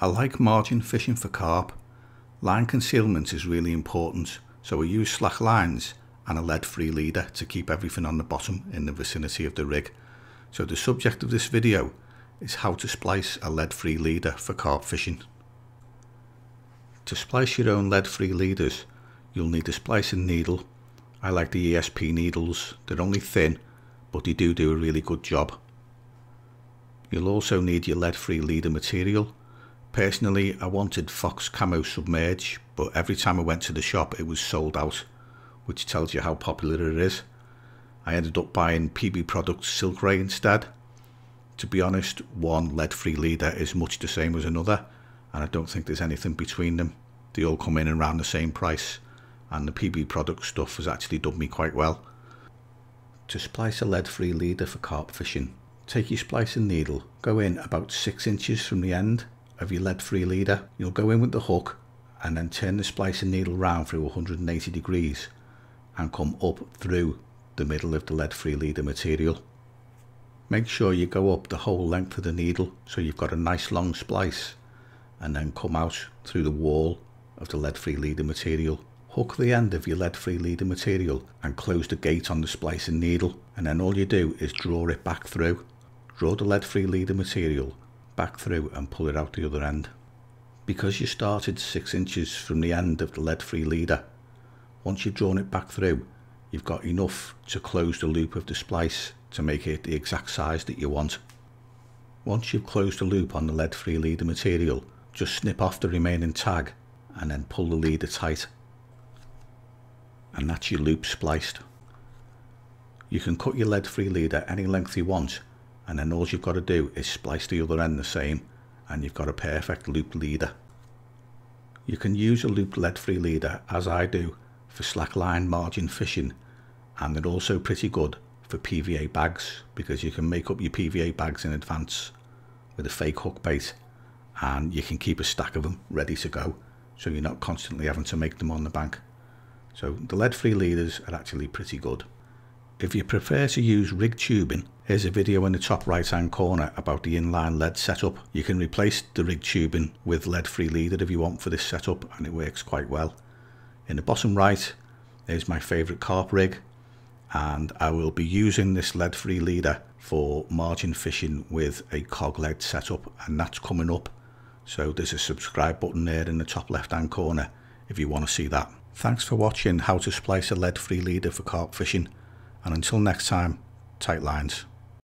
I like margin fishing for carp. Line concealment is really important, so I use slack lines and a lead-free leader to keep everything on the bottom in the vicinity of the rig. So the subject of this video is how to splice a lead-free leader for carp fishing. To splice your own lead-free leaders, you'll need a splicing needle. I like the ESP needles, they're only thin, but they do a really good job. You'll also need your lead-free leader material. Personally, I wanted Fox Camo Submerge, but every time I went to the shop it was sold out, which tells you how popular it is. I ended up buying PB Products Silk Ray instead. To be honest, one lead-free leader is much the same as another, and I don't think there's anything between them. They all come in around the same price, and the PB Products stuff has actually done me quite well. To splice a lead-free leader for carp fishing, take your splicing needle, go in about 6 inches from the end of your lead-free leader. You'll go in with the hook and then turn the splicing needle round through 180 degrees and come up through the middle of the lead-free leader material. Make sure you go up the whole length of the needle so you've got a nice long splice, and then come out through the wall of the lead-free leader material. Hook the end of your lead-free leader material and close the gate on the splicing needle, and then all you do is draw it back through. Draw the lead-free leader material back through and pull it out the other end. Because you started 6 inches from the end of the lead-free leader, once you've drawn it back through, you've got enough to close the loop of the splice to make it the exact size that you want. Once you've closed the loop on the lead-free leader material, just snip off the remaining tag and then pull the leader tight. And that's your loop spliced. You can cut your lead-free leader any length you want, and then all you've got to do is splice the other end the same, and you've got a perfect looped leader. You can use a looped lead-free leader, as I do, for slackline margin fishing, and they're also pretty good for PVA bags, because you can make up your PVA bags in advance with a fake hook bait, and you can keep a stack of them ready to go, so you're not constantly having to make them on the bank. So the lead-free leaders are actually pretty good. If you prefer to use rig tubing, here's a video in the top right hand corner about the inline lead setup. You can replace the rig tubing with lead-free leader if you want for this setup, and it works quite well. In the bottom right is my favourite carp rig, and I will be using this lead-free leader for margin fishing with a cog lead setup, and that's coming up. So there's a subscribe button there in the top left hand corner if you want to see that. Thanks for watching how to splice a lead-free leader for carp fishing, and until next time, tight lines.